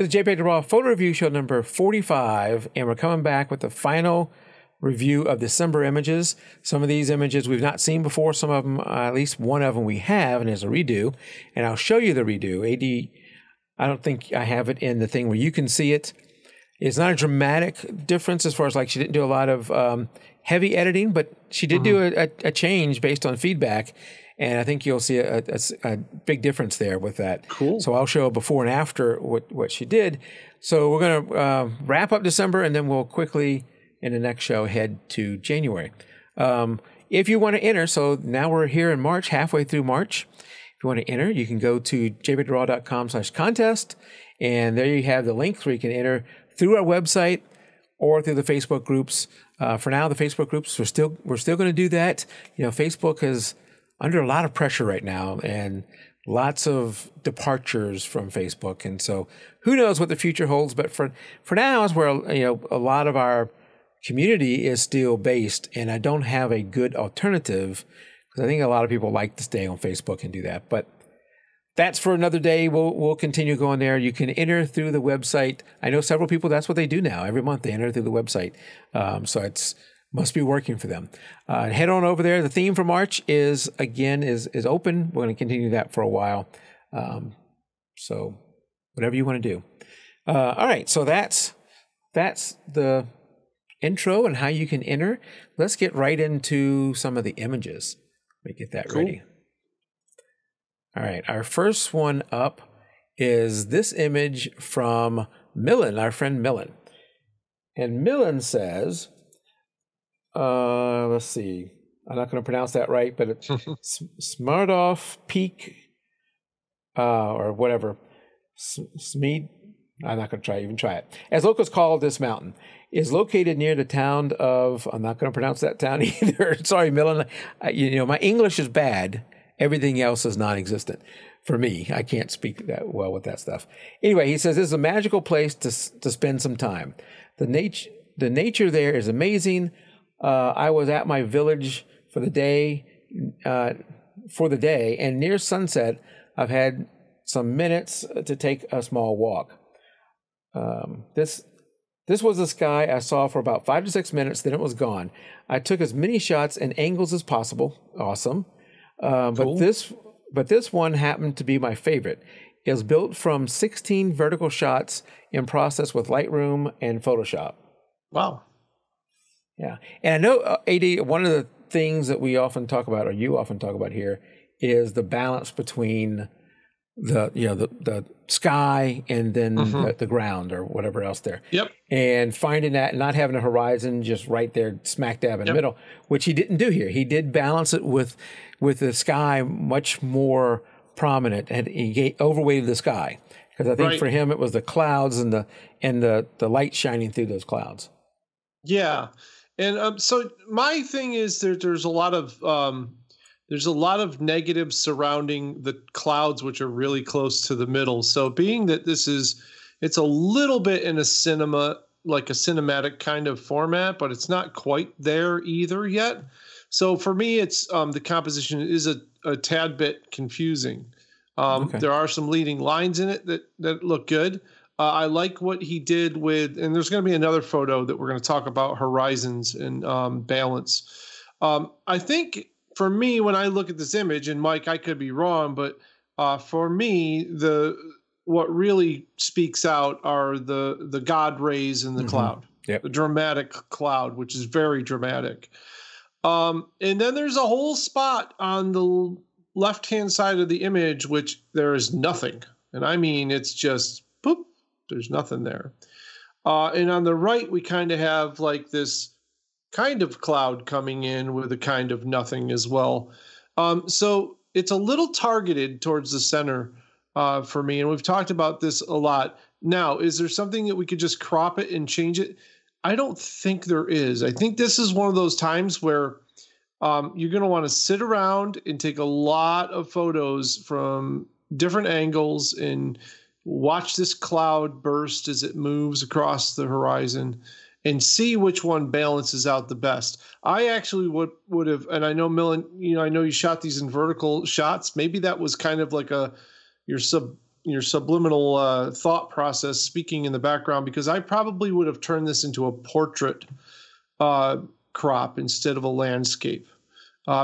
This is Jay Baker Raw photo review show number 45, and we're coming back with the final review of December images. Some of these images we've not seen before. Some of them, at least one of them we have, and there's a redo. And I'll show you the redo. AD, I don't think I have it in the thing where you can see it. It's not a dramatic difference as far as like she didn't do a lot of heavy editing, but she did do a change based on feedback. And I think you'll see a big difference there with that. Cool. So I'll show before and after what she did. So we're going to wrap up December, and then we'll quickly in the next show head to January. If you want to enter, so now we're here in March, halfway through March. If you want to enter, you can go to jpeg2raw.com/contest, and there you have the link where you can enter through our website or through the Facebook groups. For now, the Facebook groups, we're still going to do that. You know, Facebook is under a lot of pressure right now and lots of departures from Facebook. And so who knows what the future holds, but for now is where, you know, a lot of our community is still based, and I don't have a good alternative because I think a lot of people like to stay on Facebook and do that. But that's for another day. We'll continue going there. You can enter through the website. I know several people, that's what they do now. Every month they enter through the website. So it's must be working for them. Head on over there. The theme for March is, again, is open. We're going to continue that for a while. So whatever you want to do. All right. So that's the intro and how you can enter. Let's get right into some of the images. Let me get that ready. All right. Our first one up is this image from Milen, our friend Milen. And Milen says... let's see. I'm not going to pronounce that right, but it's Smradov Peak, or whatever. I'm not going to even try it. As locals call this mountain, is located near the town of. I'm not going to pronounce that town either. Sorry, Milen. You know, my English is bad. Everything else is non-existent for me. I can't speak that well with that stuff. Anyway, he says this is a magical place to spend some time. The nature there is amazing. I was at my village for the day, and near sunset, I've had some minutes to take a small walk. This was the sky I saw for about 5 to 6 minutes, then it was gone. I took as many shots and angles as possible. Awesome. Cool. But this one happened to be my favorite. It was built from 16 vertical shots in process with Lightroom and Photoshop. Wow. Yeah. And I know, AD, one of the things that we often talk about, or you often talk about here, is the balance between the sky and then the ground or whatever else there. Yep. And finding that and not having a horizon just right there smack dab in the middle, which he didn't do here. He did balance it with the sky much more prominent, and he overweighted the sky. Because I think for him it was the clouds and the light shining through those clouds. Yeah. And so my thing is that there's a lot of negatives surrounding the clouds, which are really close to the middle. So being that it's a little bit in a cinema, like a cinematic kind of format, but it's not quite there either yet. So for me, it's the composition is a tad bit confusing. There are some leading lines in it that look good. I like what he did with, and there's going to be another photo that we're going to talk about horizons and balance. I think for me, when I look at this image, and Mike, I could be wrong, but for me, what really speaks out are the God rays in the cloud, the dramatic cloud, which is very dramatic. And then there's a whole spot on the left-hand side of the image, which there is nothing. And I mean, it's just boop. There's nothing there. And on the right, we kind of have like this kind of cloud coming in with a kind of nothing as well. So it's a little targeted towards the center for me. And we've talked about this a lot. Now, is there something that we could just crop it and change it? I don't think there is. I think this is one of those times where you're going to want to sit around and take a lot of photos from different angles and watch this cloud burst as it moves across the horizon and see which one balances out the best. I actually would have, and I know Milen, you know, I know you shot these in vertical shots. Maybe that was kind of like your your subliminal thought process speaking in the background, because I probably would have turned this into a portrait crop instead of a landscape,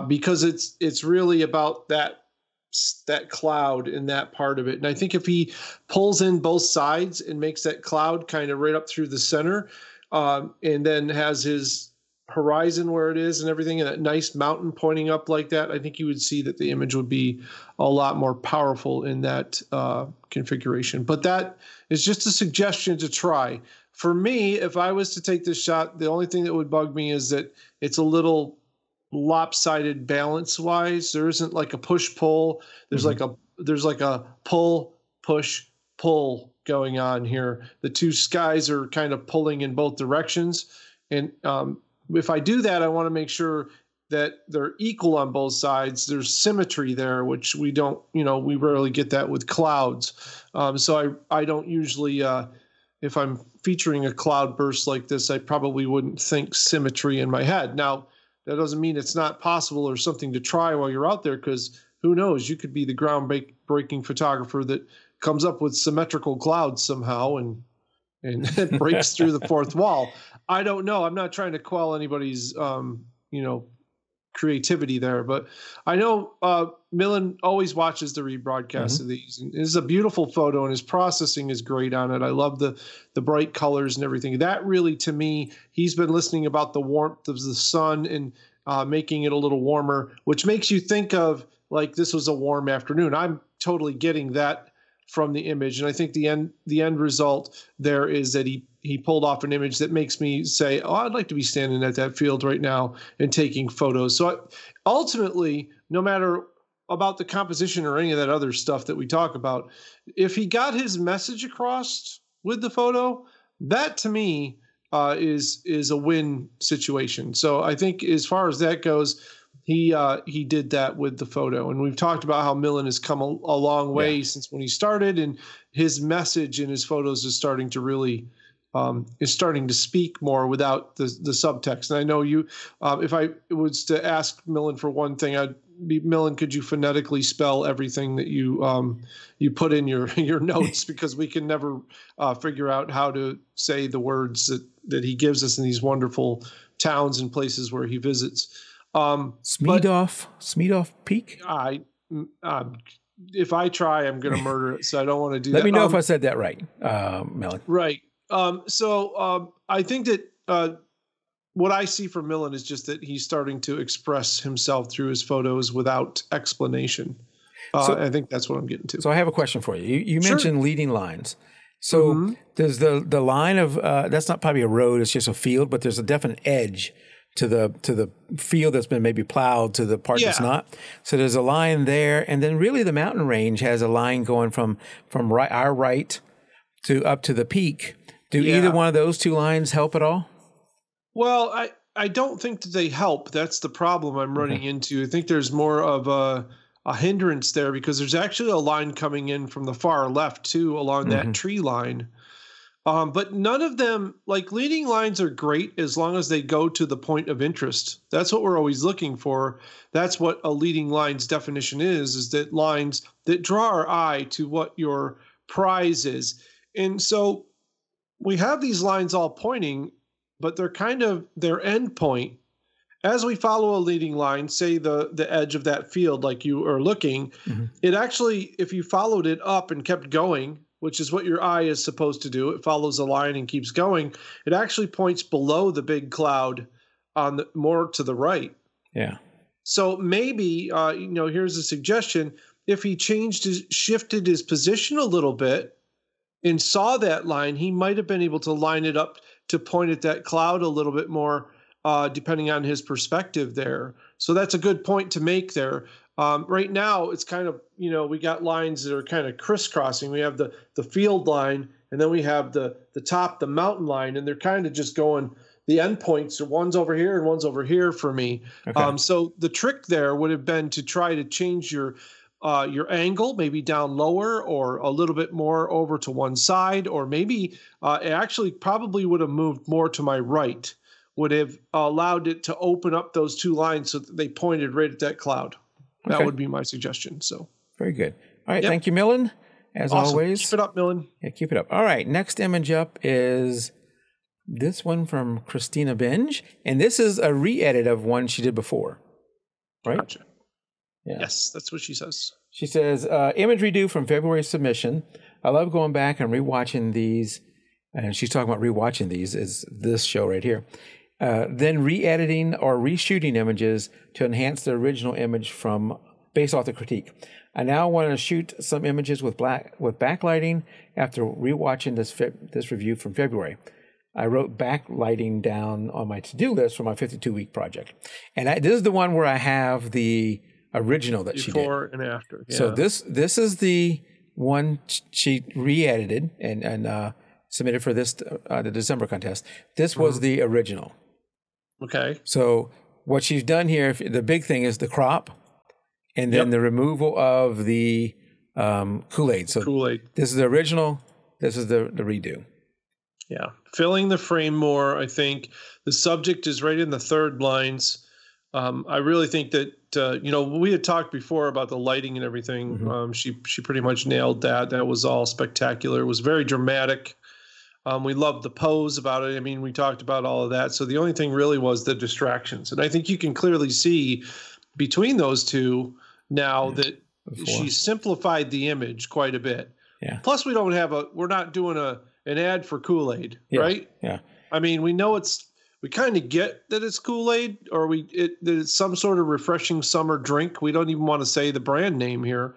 because it's really about that cloud in that part of it. And I think if he pulls in both sides and makes that cloud kind of right up through the center, and then has his horizon where it is and everything, and that nice mountain pointing up like that, I think you would see that the image would be a lot more powerful in that configuration. But that is just a suggestion to try. For me, if I was to take this shot, the only thing that would bug me is that it's a little lopsided balance-wise. There isn't like a push-pull. There's mm-hmm. there's like a pull, push, pull going on here. The two skies are kind of pulling in both directions, and if I do that, I want to make sure that they're equal on both sides. There's symmetry there, which we don't, we rarely get that with clouds. So I don't usually, if I'm featuring a cloud burst like this, I probably wouldn't think symmetry in my head. Now, that doesn't mean it's not possible or something to try while you're out there, because who knows, you could be the groundbreaking photographer that comes up with symmetrical clouds somehow and it breaks through the fourth wall. I don't know. I'm not trying to quell anybody's, creativity there, but I know Milen always watches the rebroadcast mm-hmm. of these, and it's a beautiful photo, and his processing is great on it. I love the bright colors and everything. That really, to me, he's been listening about the warmth of the sun and making it a little warmer, which makes you think of like this was a warm afternoon. I'm totally getting that from the image, and I think the end result there is that he pulled off an image that makes me say, oh, I'd like to be standing at that field right now and taking photos. So ultimately, no matter about the composition or any of that other stuff that we talk about, if he got his message across with the photo, that to me is a win situation. So I think as far as that goes, he did that with the photo. And we've talked about how Milen has come a long way yeah. since when he started, and his message in his photos is starting to really – is starting to speak more without the subtext. And I know you, if I was to ask Milen for one thing, I'd be, Milen, could you phonetically spell everything that you you put in your notes? Because we can never figure out how to say the words that he gives us in these wonderful towns and places where he visits. Smradov Peak? If I try, I'm going to murder it, so I don't want to do that. Let me know if I said that right, Milen. Right. I think that what I see from Milen is just that he's starting to express himself through his photos without explanation. I think that's what I'm getting to. So I have a question for you. You mentioned leading lines. So mm-hmm. there's the line of that's not probably a road; it's just a field. But there's a definite edge to the field that's been maybe plowed to the part yeah. that's not. So there's a line there, and then really the mountain range has a line going from our right to up to the peak. Do yeah. either one of those two lines help at all? Well, I don't think that they help. That's the problem I'm running mm-hmm. into. I think there's more of a hindrance there, because there's actually a line coming in from the far left too along mm-hmm. that tree line. But none of them, like leading lines are great as long as they go to the point of interest. That's what we're always looking for. That's what a leading line's definition is that lines that draw our eye to what your prize is. And so we have these lines all pointing, but they're kind of their end point. As we follow a leading line, say the edge of that field like you are looking, mm-hmm. it actually, if you followed it up and kept going, which is what your eye is supposed to do, it follows a line and keeps going, it actually points below the big cloud on the, more to the right. Yeah. So maybe, here's a suggestion. If he shifted his position a little bit, and saw that line, he might have been able to line it up to point at that cloud a little bit more, depending on his perspective there. So that's a good point to make there. Right now, it's kind of, we got lines that are kind of crisscrossing. We have the field line, and then we have the top, the mountain line, and they're kind of just going, the end points are one's over here and one's over here for me. Okay. So the trick there would have been to try to change your angle, maybe down lower or a little bit more over to one side, or maybe it actually probably would have moved more to my right, would have allowed it to open up those two lines so that they pointed right at that cloud. That would be my suggestion. So very good. All right. Yep. Thank you, Milen. as always. Keep it up, Milen. Yeah, keep it up. All right, next image up is this one from Christina Binge, and this is a re-edit of one she did before, right? Gotcha. Yeah. Yes, that's what she says. She says, image redo from February's submission. I love going back and rewatching these. And she's talking about rewatching these, is this show right here. Then re-editing or reshooting images to enhance the original image from based off the critique. I now want to shoot some images with backlighting after rewatching this review from February. I wrote backlighting down on my to-do list for my 52-week project. And this is the one where I have the original that she did. Before and after. Yeah. So this is the one she re-edited and submitted for this the December contest. This was the original. Okay. So what she's done here, the big thing is the crop, and then the removal of the Kool-Aid. So this is the original. This is the redo. Yeah, filling the frame more. I think the subject is right in the third lines. I really think that we had talked before about the lighting and everything. Mm-hmm. She pretty much nailed that. That was all spectacular. It was very dramatic. We loved the pose about it. I mean, we talked about all of that. So the only thing really was the distractions. And I think you can clearly see between those two now that she simplified the image quite a bit. Yeah. Plus, we don't have we're not doing an ad for Kool-Aid, right? Yeah. I mean, we know we kind of get that it's Kool-Aid, or that it's some sort of refreshing summer drink. We don't even want to say the brand name here.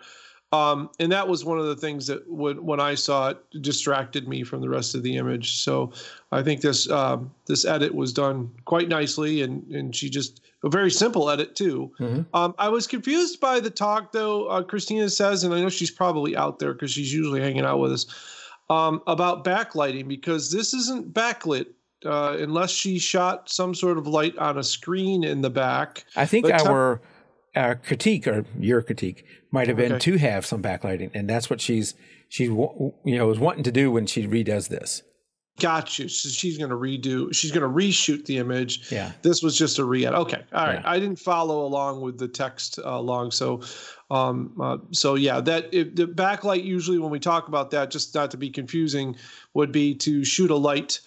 And that was one of the things that when I saw it, distracted me from the rest of the image. So I think this edit was done quite nicely, and she just a very simple edit too. Mm-hmm. I was confused by the talk though. Christina says, and I know she's probably out there because she's usually hanging out with us, about backlighting, because this isn't backlit unless she shot some sort of light on a screen in the back. I think our critique, or your critique, might have been to have some backlighting, and that's what she was wanting to do when she redoes this. Gotcha. So she's going to reshoot the image. Yeah. This was just a re-edit. Okay. All right. Yeah. I didn't follow along with the text along. The backlight, usually when we talk about that, just not to be confusing, would be to shoot a light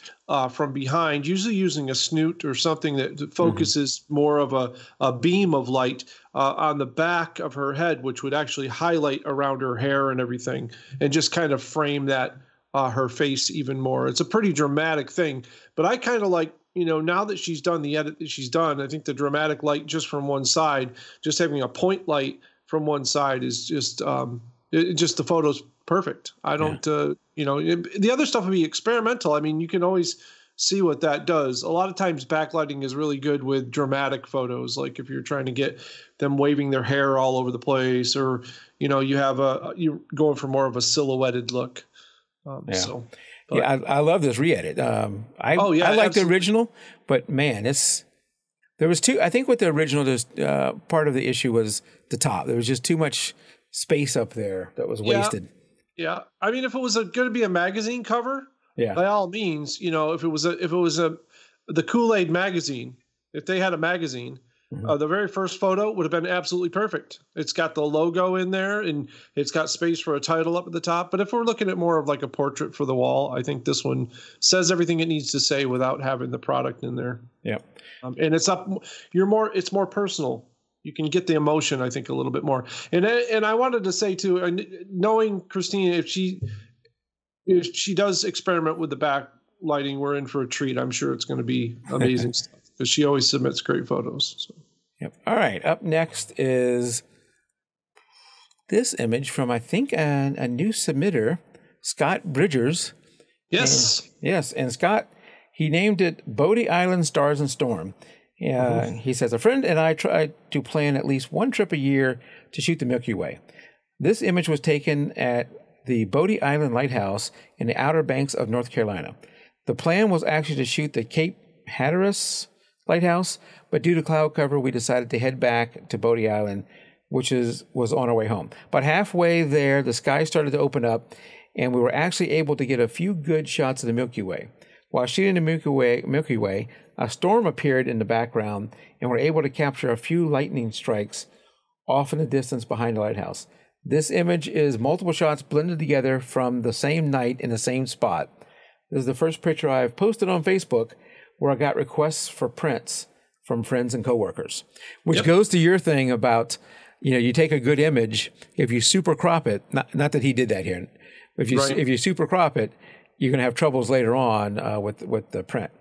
from behind, usually using a snoot or something that focuses more of a beam of light on the back of her head, which would actually highlight around her hair and everything, and just kind of frame that her face even more. It's a pretty dramatic thing, but I kind of like, now that she's done the edit that she's done, I think the dramatic light just from one side, just having a point light from one side is just the photo's perfect. I don't, the other stuff would be experimental. I mean, you can always see what that does. A lot of times backlighting is really good with dramatic photos. Like if you're trying to get them waving their hair all over the place, or, you're going for more of a silhouetted look. I love this re-edit. I like the original, but man, there was two. I think with the original, there's part of the issue was the top. There was just too much space up there that was wasted. Yeah, I mean, if it was going to be a magazine cover, by all means, if it was the Kool-Aid magazine, if they had a magazine. The very first photo would have been absolutely perfect. It's got the logo in there, and it's got space for a title up at the top. But if we're looking at more of like a portrait for the wall, I think this one says everything it needs to say without having the product in there. Yeah. And it's up. It's more personal. You can get the emotion, I think, a little bit more. And I wanted to say too, knowing Christina, if she does experiment with the backlighting, we're in for a treat. I'm sure it's going to be amazing stuff. Because she always submits great photos. So. Yep. All right. Up next is this image from, I think, a new submitter, Scott Bridgers. Yes. And Scott, he named it Bodie Island Stars and Storm. He says, a friend and I tried to plan at least one trip a year to shoot the Milky Way. This image was taken at the Bodie Island Lighthouse in the Outer Banks of North Carolina. The plan was actually to shoot the Cape Hatteras Lighthouse, but due to cloud cover, we decided to head back to Bodie Island, which was on our way home. But halfway there, the sky started to open up, and we were actually able to get a few good shots of the Milky Way. While shooting the Milky Way, a storm appeared in the background, and we were able to capture a few lightning strikes off in the distance behind the lighthouse. This image is multiple shots blended together from the same night in the same spot. This is the first picture I've posted on Facebook where I got requests for prints from friends and coworkers, which goes to your thing about, you know, you take a good image, if you super crop it, not that he did that here, but if you super crop it, you're going to have troubles later on with the print.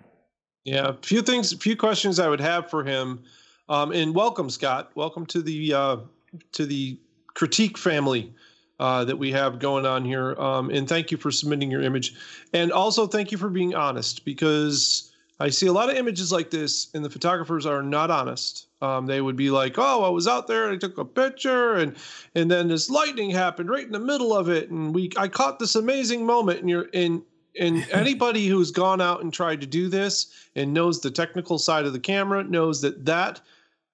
Yeah, a few things, a few questions I would have for him. And welcome, Scott. Welcome to the critique family that we have going on here. And thank you for submitting your image. And also thank you for being honest, because I see a lot of images like this and the photographers are not honest. They would be like, oh, I was out there and I took a picture and then this lightning happened right in the middle of it. And I caught this amazing moment. And you're in, and anybody who's gone out and tried to do this and knows the technical side of the camera knows that that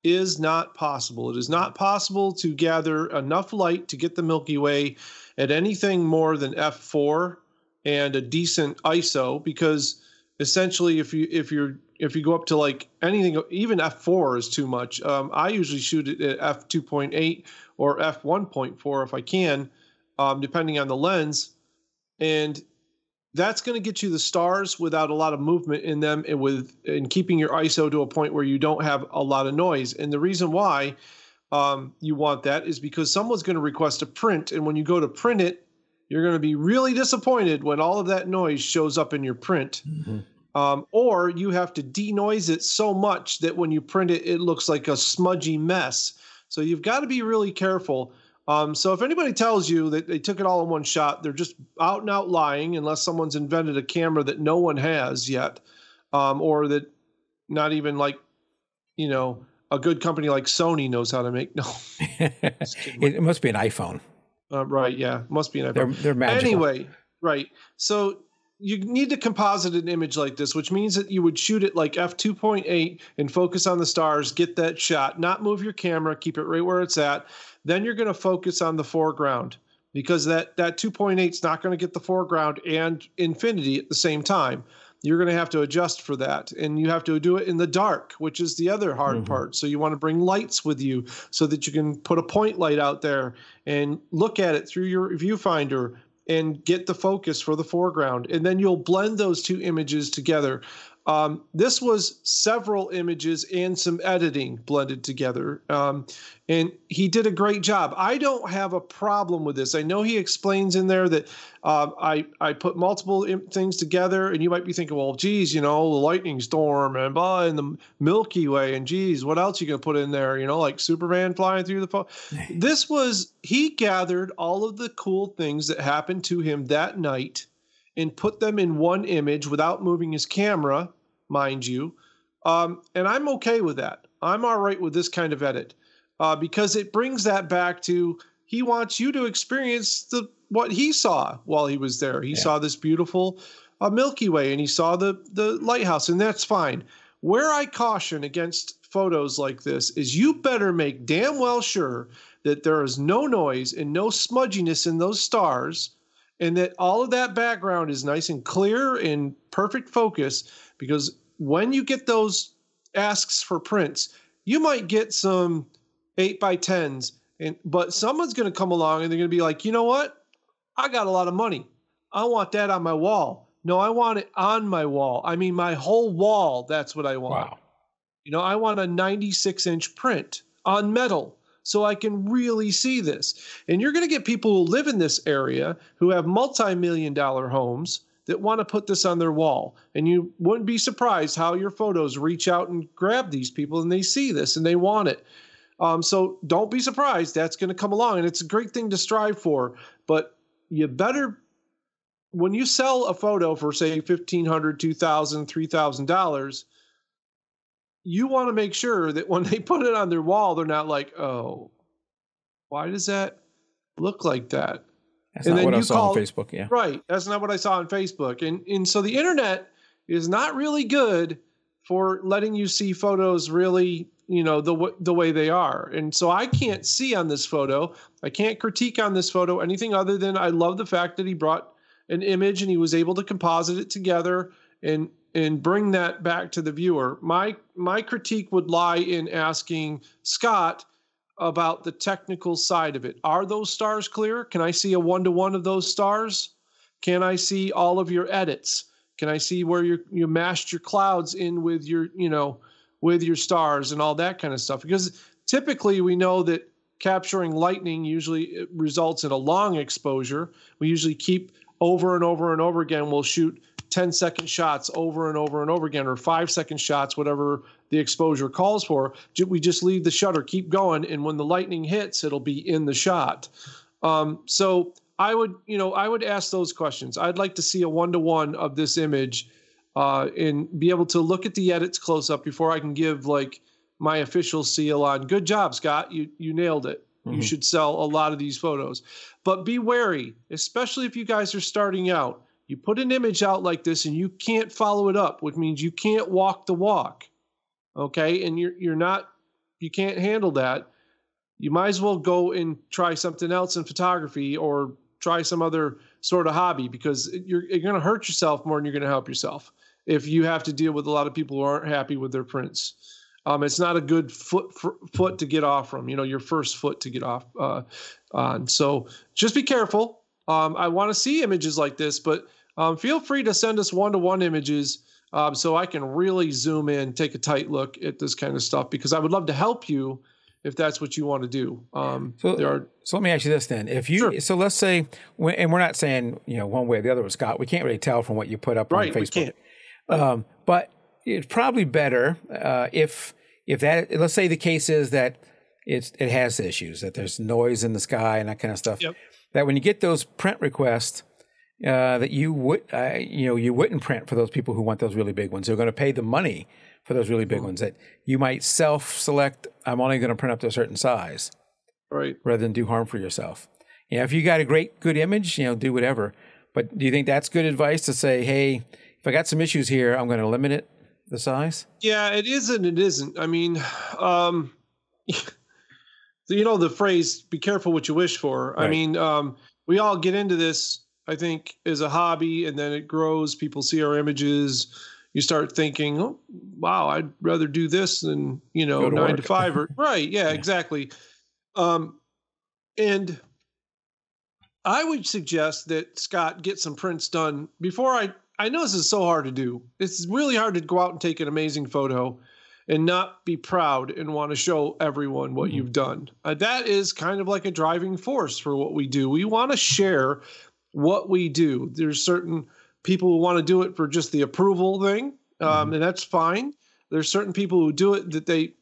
is not possible. It is not possible to gather enough light to get the Milky Way at anything more than f4 and a decent ISO, because essentially if you go up to like anything, even f4 is too much. I usually shoot it at f2.8 or f1.4 if I can, depending on the lens, and that's going to get you the stars without a lot of movement in them and keeping your ISO to a point where you don't have a lot of noise. And the reason why you want that is because someone's going to request a print. And when you go to print it, you're going to be really disappointed when all of that noise shows up in your print. Mm-hmm. Or you have to denoise it so much that when you print it, it looks like a smudgy mess. So you've got to be really careful. So if anybody tells you that they took it all in one shot, they're just out and out lying, unless someone's invented a camera that no one has yet, or that not even like, you know, a good company like Sony knows how to make. No, it must be an iPhone. Right. Yeah. Must be an iPhone. They're magical. Anyway. Right. So you need to composite an image like this, which means that you would shoot it like f2.8 and focus on the stars, get that shot, not move your camera, keep it right where it's at. Then you're going to focus on the foreground, because that 2.8 is not going to get the foreground and infinity at the same time. You're going to have to adjust for that, and you have to do it in the dark, which is the other hard part. So you want to bring lights with you so that you can put a point light out there and look at it through your viewfinder and get the focus for the foreground. And then you'll blend those two images together. This was several images and some editing blended together, and he did a great job. I don't have a problem with this. I know he explains in there that I put multiple things together, and you might be thinking, well, geez, you know, the lightning storm and blah, and the Milky Way, and geez, what else you gonna put in there? You know, like Superman flying through the fog. This was, he gathered all of the cool things that happened to him that night and put them in one image without moving his camera, mind you. And I'm okay with that. I'm all right with this kind of edit, because it brings that back to, he wants you to experience what he saw while he was there. He saw this beautiful Milky Way, and he saw the lighthouse, and that's fine. Where I caution against photos like this is you better make damn well sure that there is no noise and no smudginess in those stars, and that all of that background is nice and clear and perfect focus, because when you get those asks for prints, you might get some 8x10s, but someone's going to come along and they're going to be like, you know what? I got a lot of money. I want that on my wall. No, I want it on my wall. I mean, my whole wall, that's what I want. Wow. You know, I want a 96-inch print on metal, so I can really see this. And you're going to get people who live in this area who have multi-million-dollar homes that want to put this on their wall. And you wouldn't be surprised how your photos reach out and grab these people, and they see this and they want it. So don't be surprised. That's going to come along. And it's a great thing to strive for. But you better, when you sell a photo for, say, $1,500, $2,000, $3,000, you want to make sure that when they put it on their wall, they're not like, oh, why does that look like that? That's not what I saw on Facebook. Yeah. Right. That's not what I saw on Facebook. And so the internet is not really good for letting you see photos really, you know, the way they are. And so I can't see on this photo. I can't critique on this photo anything other than I love the fact that he brought an image and he was able to composite it together and bring that back to the viewer. My critique would lie in asking Scott, about the technical side of it. Are those stars clear? Can I see a one-to-one of those stars? Can I see all of your edits? Can I see where you mashed your clouds in with your, with your stars and all that kind of stuff? Because typically we know that capturing lightning usually results in a long exposure. We usually keep over and over and over again. We'll shoot 10-second shots over and over and over again, or 5-second shots, whatever the exposure calls for. We just leave the shutter, keep going, and when the lightning hits, it'll be in the shot. So I would, I would ask those questions. I'd like to see a one-to-one of this image and be able to look at the edits close up before I can give my official seal on good job, Scott. You nailed it. Mm-hmm. You should sell a lot of these photos, but be wary, especially if you guys are starting out. You put an image out like this and you can't follow it up, which means you can't walk the walk. Okay. And you can't handle that. You might as well go and try something else in photography or try some other sort of hobby, because you're going to hurt yourself more than you're going to help yourself if you have to deal with a lot of people who aren't happy with their prints. It's not a good foot to get off from, your first foot to get off on. So just be careful. I want to see images like this, but feel free to send us one-to-one images so I can really zoom in, take a tight look at this kind of stuff, because I would love to help you if that's what you want to do. So let me ask you this then. Sure. So let's say, and we're not saying, one way or the other with Scott, we can't really tell from what you put up on Facebook. But it's probably better if that, let's say the case is that it has issues, that there's noise in the sky and that kind of stuff. Yep. That when you get those print requests, that you would, you wouldn't print for those people who want those really big ones. They're going to pay the money for those really big ones. That you might self-select. I'm only going to print up to a certain size, right? Rather than do harm for yourself. If you got a good image, do whatever. But do you think that's good advice to say, hey, if I got some issues here, I'm going to limit it the size? Yeah, it is and it isn't. I mean, the phrase, be careful what you wish for. Right. I mean, we all get into this, I think, as a hobby, and then it grows. People see our images. You start thinking, oh, wow, I'd rather do this than, 9 to 5. Or, right. Yeah, exactly. And I would suggest that Scott get some prints done before I know this is so hard to do. It's really hard to go out and take an amazing photo and not be proud and want to show everyone what you've done. That is kind of like a driving force for what we do. We want to share what we do. There's certain people who want to do it for just the approval thing, and that's fine. There's certain people who do it that they,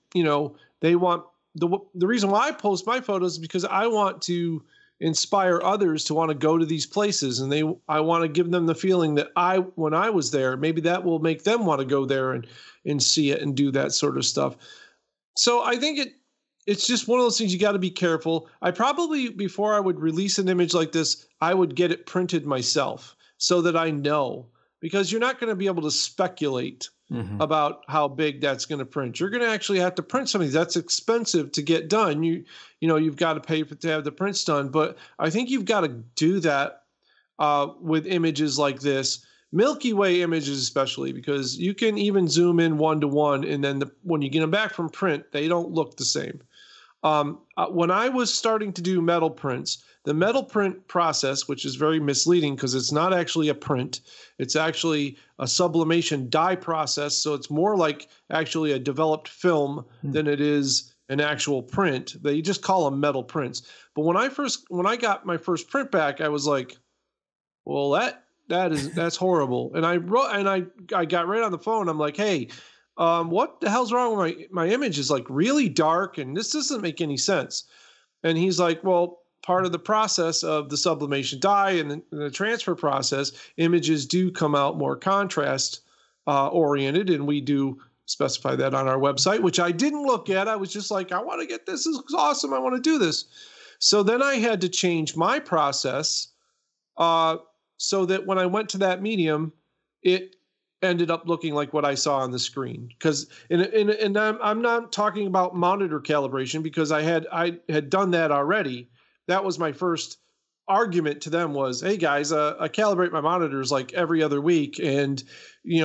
they want the reason why I post my photos is because I want to inspire others to want to go to these places, and I want to give them the feeling that when I was there, maybe that will make them want to go there and see it and do that sort of stuff. So I think it's just one of those things you got to be careful. I probably, before I would release an image like this, I would get it printed myself so that I know, because you're not going to be able to speculate about how big that's going to print. You're going to actually have to print something that's expensive to get done. You've got to pay to have the prints done, but I think you've got to do that with images like this, Milky Way images especially, because you can even zoom in one-to-one, and then when you get them back from print, they don't look the same. When I was starting to do metal prints, the metal print process, which is very misleading because it's not actually a print, it's actually a sublimation dye process. So it's more like actually a developed film than it is an actual print. They just call them metal prints. But when I got my first print back, I was like, well, that's horrible. And I wrote, and I got right on the phone. I'm like, hey, what the hell's wrong with my image? Is like really dark, and this doesn't make any sense. And he's like, well, part of the process of the sublimation dye and the transfer process, images do come out more contrast oriented, and we do specify that on our website, which I didn't look at. I was just like, I want to get this. This is awesome. I want to do this. So then I had to change my process so that when I went to that medium, it ended up looking like what I saw on the screen. Because and I'm not talking about monitor calibration, because I had done that already. That was my first argument to them was, hey guys, I calibrate my monitors like every other week. And,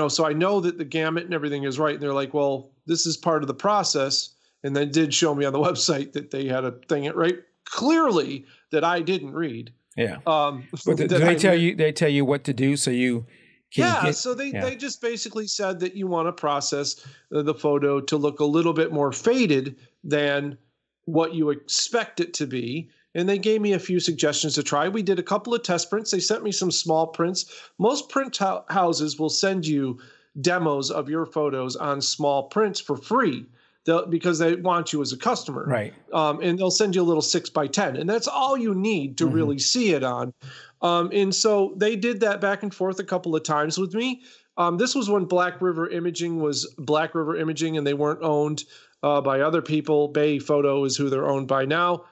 so I know that the gamut and everything is right. And they're like, well, this is part of the process. and then did show me on the website that they had a thing right clearly that I didn't read. Yeah. But do they tell you, they tell you what to do. So you can they just basically said that you want to process the photo to look a little bit more faded than what you expect it to be. And they gave me a few suggestions to try. We did a couple of test prints. They sent me some small prints. Most print houses will send you demos of your photos on small prints for free because they want you as a customer. Right. And they'll send you a little 6x10. And that's all you need to really see it on. And so they did that back and forth a couple of times with me. This was when Black River Imaging was Black River Imaging, and they weren't owned by other people. Bay Photo is who they're owned by now.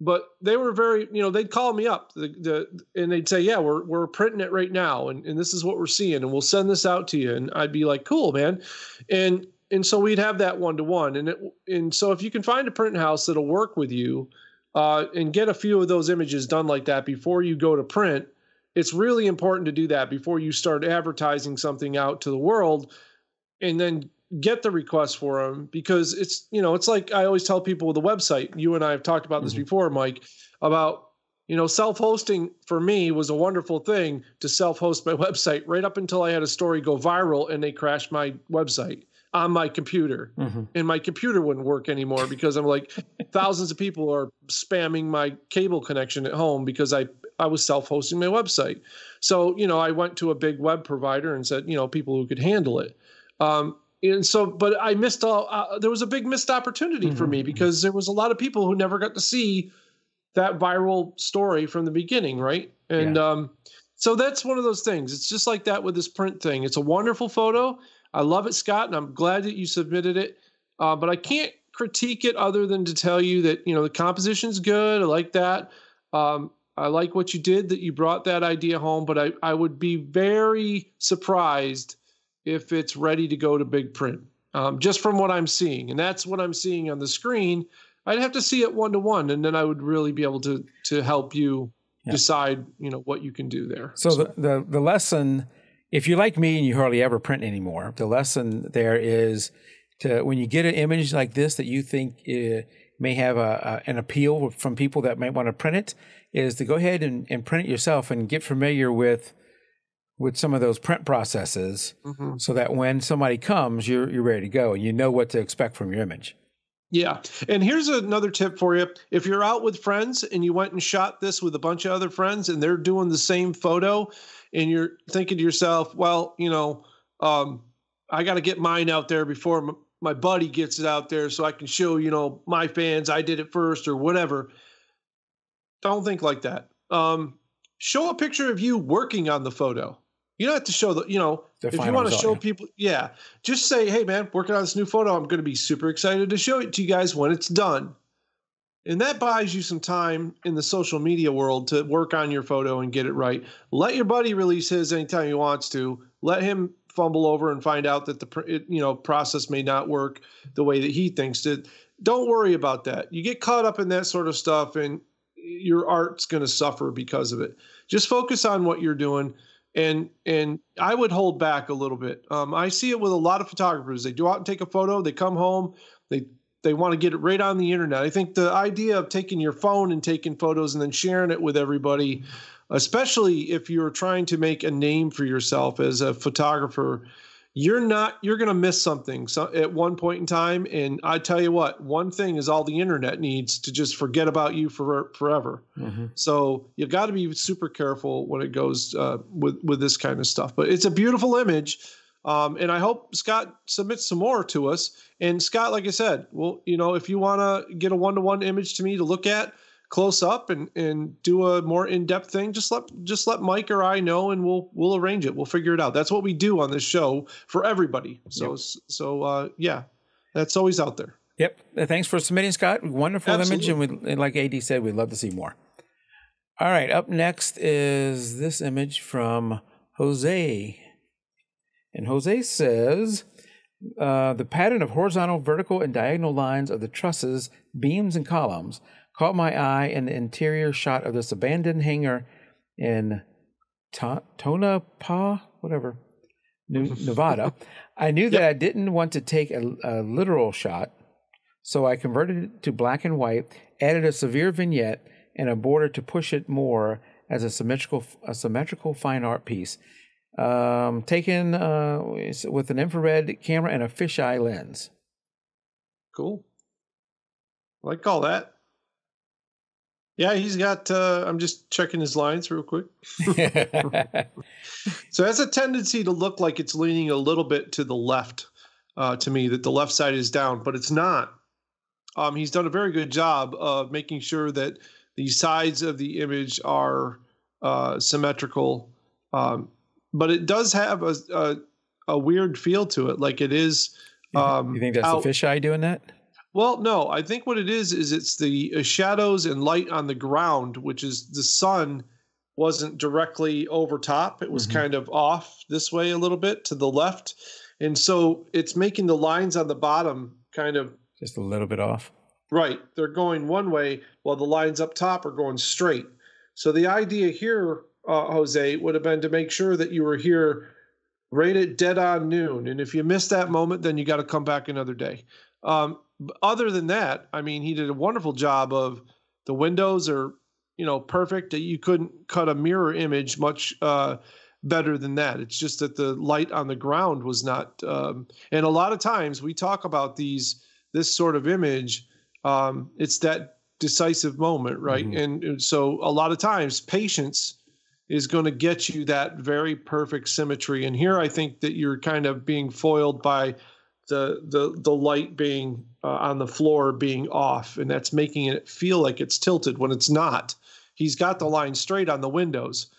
But they were very, you know, they'd call me up and they'd say, yeah, we're printing it right now. And this is what we're seeing. And we'll send this out to you. And I'd be like, cool, man. And so we'd have that one-to-one. And so if you can find a print house that'll work with you and get a few of those images done like that before you go to print, it's really important to do that before you start advertising something out to the world and then get the request for them, because it's, you know, it's like I always tell people with the website, you and I have talked about this before, Mike, about, you know, self-hosting for me was a wonderful thing to self-host my website right up until I had a story go viral and they crashed my website on my computer and my computer wouldn't work anymore because I'm like thousands of people are spamming my cable connection at home because I was self-hosting my website. So, you know, I went to a big web provider and said, you know, people who could handle it. And so, but I missed there was a big missed opportunity for me because there was a lot of people who never got to see that viral story from the beginning. Right. And, so that's one of those things. It's just like that with this print thing. It's a wonderful photo. I love it, Scott. And I'm glad that you submitted it. But I can't critique it other than to tell you that, you know, the composition's good. I like that. I like what you did, that you brought that idea home, but I would be very surprised if it's ready to go to big print, just from what I'm seeing. And that's what I'm seeing on the screen. I'd have to see it one-to-one, and then I would really be able to help you decide, you know, what you can do there. So the lesson, if you're like me and you hardly ever print anymore, the lesson there is to, when you get an image like this that you think may have an appeal from people that might want to print it, is to go ahead and print it yourself and get familiar with some of those print processes so that when somebody comes, you're ready to go and you know what to expect from your image. Yeah. And here's another tip for you. If you're out with friends and you went and shot this with a bunch of other friends and they're doing the same photo and you're thinking to yourself, well, you know, I got to get mine out there before my buddy gets it out there so I can show, you know, my fans, I did it first or whatever. Don't think like that. Show a picture of you working on the photo. You don't have to show the, you know, if you want to show people, just say, hey man, working on this new photo. I'm going to be super excited to show it to you guys when it's done. And that buys you some time in the social media world to work on your photo and get it right. Let your buddy release his anytime he wants to. Let him fumble over and find out that the process may not work the way that he thinks it. Don't worry about that. You get caught up in that sort of stuff and your art's going to suffer because of it. Just focus on what you're doing. And I would hold back a little bit. I see it with a lot of photographers. They go out and take a photo. They come home. They want to get it right on the internet. I think the idea of taking your phone and taking photos and then sharing it with everybody, especially if you're trying to make a name for yourself as a photographer, you're going to miss something at one point in time. And I tell you what, one thing is all the internet needs to just forget about you forever. So you've got to be super careful when it goes with this kind of stuff. But it's a beautiful image. And I hope Scott submits some more to us. And Scott, like I said, well, you know, if you want to get a one-to-one image to me to look at close up and do a more in-depth thing, just let Mike or I know, and we'll arrange it. We'll figure it out. That's what we do on this show for everybody. So that's always out there. Yep. Thanks for submitting, Scott. Wonderful image. And like AD said, we'd love to see more. All right. Up next is this image from Jose. And Jose says, the pattern of horizontal, vertical, and diagonal lines of the trusses, beams, and columns caught my eye in the interior shot of this abandoned hangar in Tonopah, whatever, Nevada. I knew that I didn't want to take a literal shot, So I converted it to black and white, added a severe vignette and a border to push it more as a symmetrical fine art piece, taken with an infrared camera and a fisheye lens. Cool. I like all that. Yeah, he's got, I'm just checking his lines real quick. So it has a tendency to look like it's leaning a little bit to the left, to me, that the left side is down, but it's not. He's done a very good job of making sure that the sides of the image are symmetrical, but it does have a weird feel to it. Like it is. You think that's the fisheye doing that? Well, no, I think what it is it's the shadows and light on the ground, which is the sun wasn't directly over top. It was kind of off this way a little bit to the left. And so it's making the lines on the bottom kind of just a little bit off. Right. They're going one way while the lines up top are going straight. So the idea here, Jose, would have been to make sure that you were here right at dead on noon. And if you miss that moment, then you got to come back another day. Other than that, I mean, he did a wonderful job of the windows are, you know, perfect. You couldn't cut a mirror image much better than that. It's just that the light on the ground was not. And a lot of times we talk about this sort of image. It's that decisive moment, right? And so a lot of times patience is going to get you that very perfect symmetry. And here I think that you're kind of being foiled by the light being on the floor being off, and that's making it feel like it's tilted when it's not. He's got the line straight on the windows,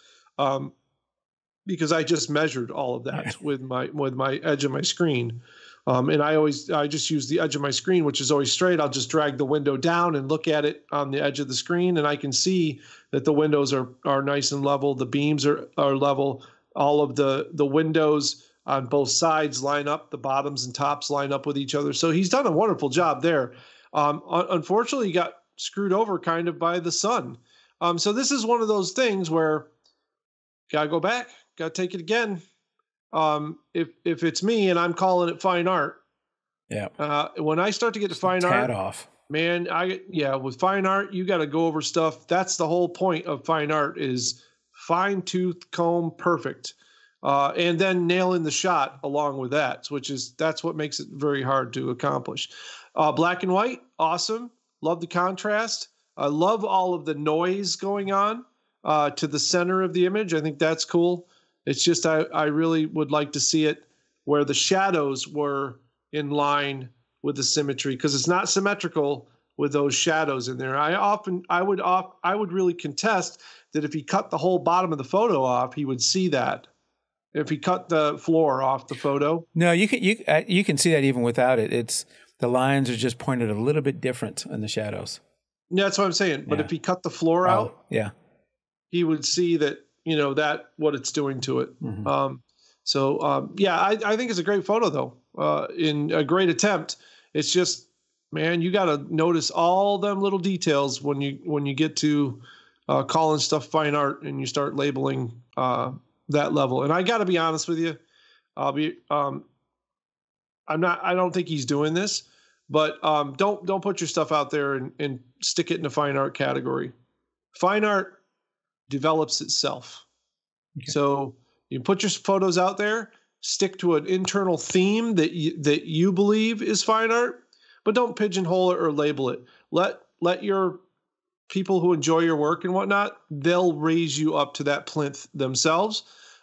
because I just measured all of that with my edge of my screen, and I just use the edge of my screen, which is always straight. I'll just drag the window down and look at it on the edge of the screen, and I can see that the windows are nice and level. The beams are level. All of the windows on both sides line up, the bottoms and tops line up with each other. So he's done a wonderful job there. Unfortunately, he got screwed over kind of by the sun. So this is one of those things where gotta go back, gotta take it again. If it's me and I'm calling it fine art, yeah. When I start to get to fine art, off. Man, with fine art you got to go over stuff. That's the whole point of fine art is fine tooth comb perfect. And then nail in the shot along with that, which is that's what makes it very hard to accomplish. Black and white, awesome. Love the contrast. I love all of the noise going on to the center of the image. I think that's cool. It's just I really would like to see it where the shadows were in line with the symmetry, because it's not symmetrical with those shadows in there. I would really contest that if he cut the whole bottom of the photo off, he would see that. If he cut the floor off the photo, no, you can see that even without it. It's the lines are just pointed a little bit different in the shadows. Yeah, that's what I'm saying. But if he cut the floor out, he would see that, you know, that what it's doing to it. I think it's a great photo though. In a great attempt. It's just, man, you got to notice all them little details when you get to calling stuff fine art and you start labeling. That level. And I got to be honest with you, I don't think he's doing this, but don't put your stuff out there and stick it in the fine art category. Fine art develops itself. Okay. So you put your photos out there, stick to an internal theme that you believe is fine art, but don't pigeonhole it or label it. Let your people who enjoy your work and whatnot, they'll raise you up to that plinth themselves.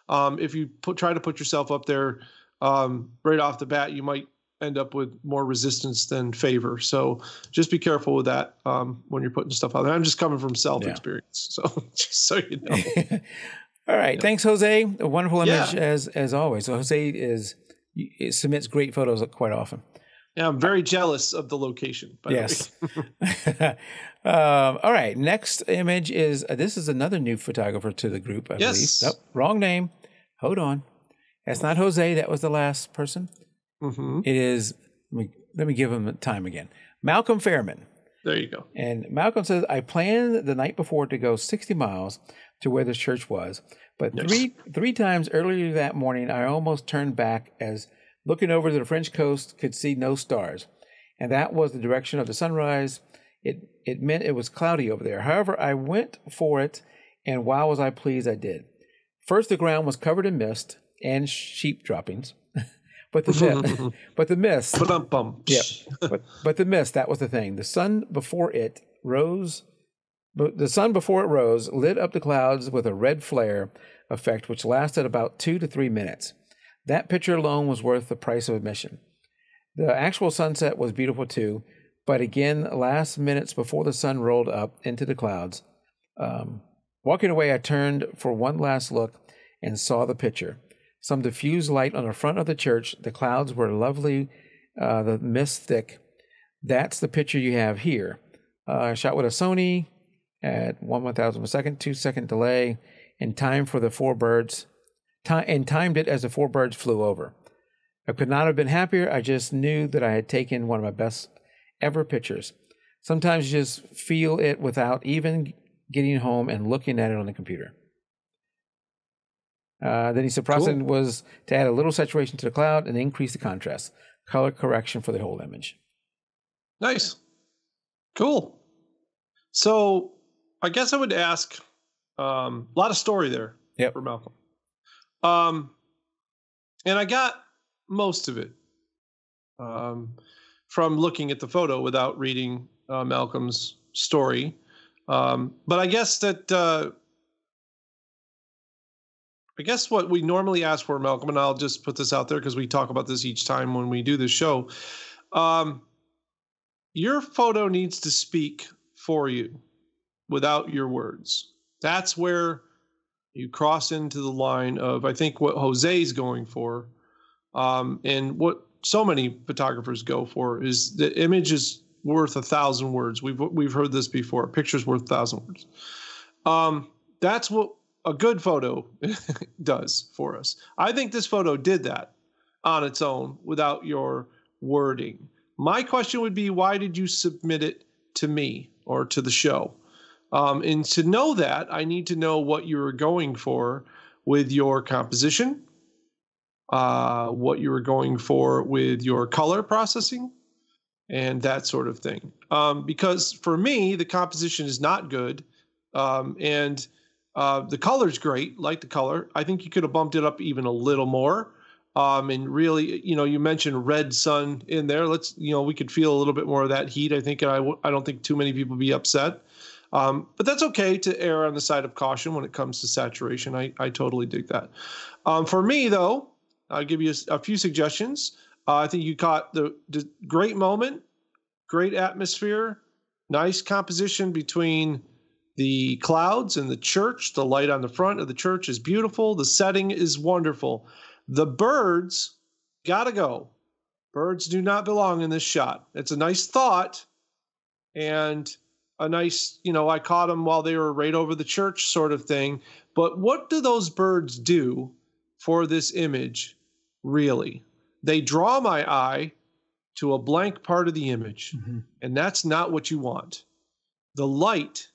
If you try to put yourself up there right off the bat, you might end up with more resistance than favor. So just be careful with that when you're putting stuff out there. I'm just coming from self-experience, so just so you know. All right. Yeah. Thanks, Jose. A wonderful image as always. So Jose submits great photos quite often. Yeah, I'm very jealous of the location. By the way. All right. Next image is, this is another new photographer to the group, I believe. Nope, wrong name. Hold on. That's not Jose. That was the last person. It is, let me give him time again. Malcolm Fairman. There you go. And Malcolm says, I planned the night before to go 60 miles to where the church was, but three times earlier that morning, I almost turned back as looking over to the French coast, could see no stars. and that was the direction of the sunrise. It meant it was cloudy over there. However, I went for it, and wow, was I pleased I did. First, the ground was covered in mist and sheep droppings, but the mist. Yeah, but the mist, that was the thing. The sun before it rose lit up the clouds with a red flare effect, which lasted about 2 to 3 minutes. That picture alone was worth the price of admission. The actual sunset was beautiful too, but again, last minutes before the sun rolled up into the clouds. Walking away, I turned for one last look and saw the picture. Some diffused light on the front of the church. The clouds were lovely, the mist thick. That's the picture you have here. Shot with a Sony at 1/1000 of a second, 2-second delay, and timed for the four birds, and timed it as the four birds flew over. I could not have been happier. I just knew that I had taken one of my best ever pictures. Sometimes you just feel it without even getting home and looking at it on the computer. Then he said, "Process was to add a little saturation to the cloud and increase the contrast, color correction for the whole image." Nice, cool. So, I guess I would ask a lot of story there for Malcolm, and I got most of it from looking at the photo without reading Malcolm's story. But I guess that what we normally ask for, Malcolm, and I'll just put this out there because we talk about this each time when we do this show. Your photo needs to speak for you without your words. That's where you cross into the line of, I think, what Jose's going for, and what so many photographers go for is the image is worth 1,000 words. We've heard this before. A picture's worth 1,000 words. That's what a good photo does for us. I think this photo did that on its own without your wording. My question would be, why did you submit it to me or to the show? And to know that, I need to know what you were going for with your composition, what you were going for with your color processing, and that sort of thing. Because for me, the composition is not good. The color's great, like the color. I think you could have bumped it up even a little more. And really, you mentioned red sun in there. We could feel a little bit more of that heat, I think. And I don't think too many people be upset. But that's okay to err on the side of caution when it comes to saturation. I totally dig that. For me, though, I'll give you a few suggestions. I think you caught the great moment, great atmosphere, nice composition between the clouds and the church. The light on the front of the church is beautiful. The setting is wonderful. The birds gotta go. Birds do not belong in this shot. It's a nice thought and a nice, I caught them while they were right over the church sort of thing. But what do those birds do for this image, really? They draw my eye to a blank part of the image, and that's not what you want. The light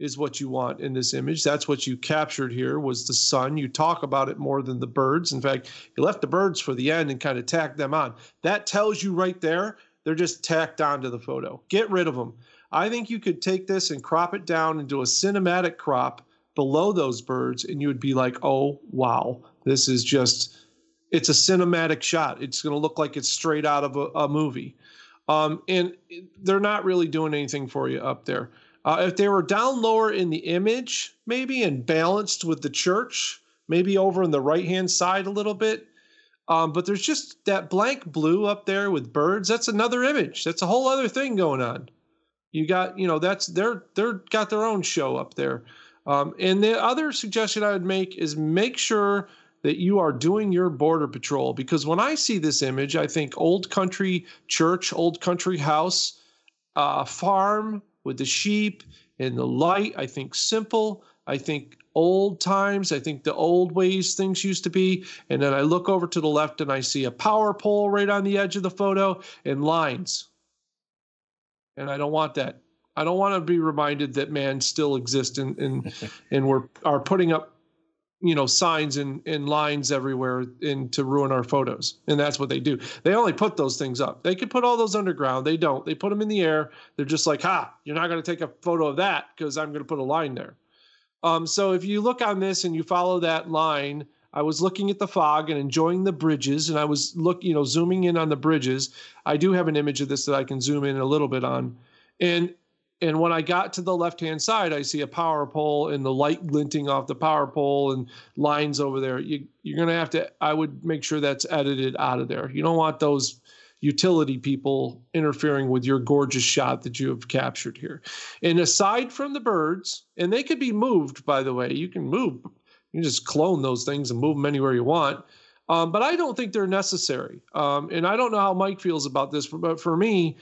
is what you want in this image. That's what you captured here was the sun. You talk about it more than the birds. In fact, you left the birds for the end and kind of tacked them on. That tells you right there, they're just tacked onto the photo. Get rid of them. I think you could take this and crop it down into a cinematic crop below those birds, and you would be like, oh, wow, this is just, it's a cinematic shot. It's going to look like it's straight out of a movie. And they're not really doing anything for you up there. If they were down lower in the image, maybe, and balanced with the church, maybe over on the right-hand side a little bit. But there's just that blank blue up there with birds. That's another image. That's a whole other thing going on. You got, that's they're got their own show up there. And the other suggestion I would make is make sure that you are doing your border patrol. Because when I see this image, I think old country church, old country house, farm, with the sheep and the light. I think simple. I think old times. I think the old ways things used to be. And then I look over to the left and I see a power pole right on the edge of the photo and lines. And I don't want that. I don't want to be reminded that man still exists and we're putting up you know, signs and lines everywhere and to ruin our photos. And that's what they do. They only put those things up. They could put all those underground. They don't. They put them in the air. They're just like, ha, you're not going to take a photo of that because I'm going to put a line there. So if you look on this and you follow that line, I was looking at the fog and enjoying the bridges. And I was zooming in on the bridges. I do have an image of this that I can zoom in a little bit on. And when I got to the left-hand side, I see a power pole and the light glinting off the power pole and lines over there. You're going to have to, I would make sure that's edited out of there. You don't want those utility people interfering with your gorgeous shot that you have captured here. And aside from the birds, and they could be moved, by the way, you can move, you can just clone those things and move them anywhere you want. But I don't think they're necessary. And I don't know how Mike feels about this, but for me,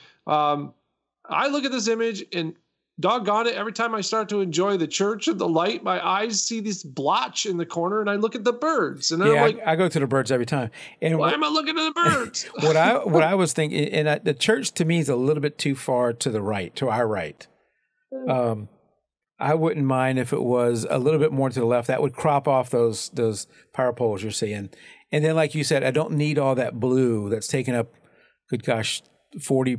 I look at this image and doggone it, every time I start to enjoy the church and the light, my eyes see this blotch in the corner and I look at the birds. And I'm like, I go to the birds every time. And why am I looking at the birds? what I was thinking, and the church to me is a little bit too far to the right, to our right. I wouldn't mind if it was a little bit more to the left. That would crop off those power poles you're seeing. And then, like you said, I don't need all that blue that's taken up, good gosh, 40,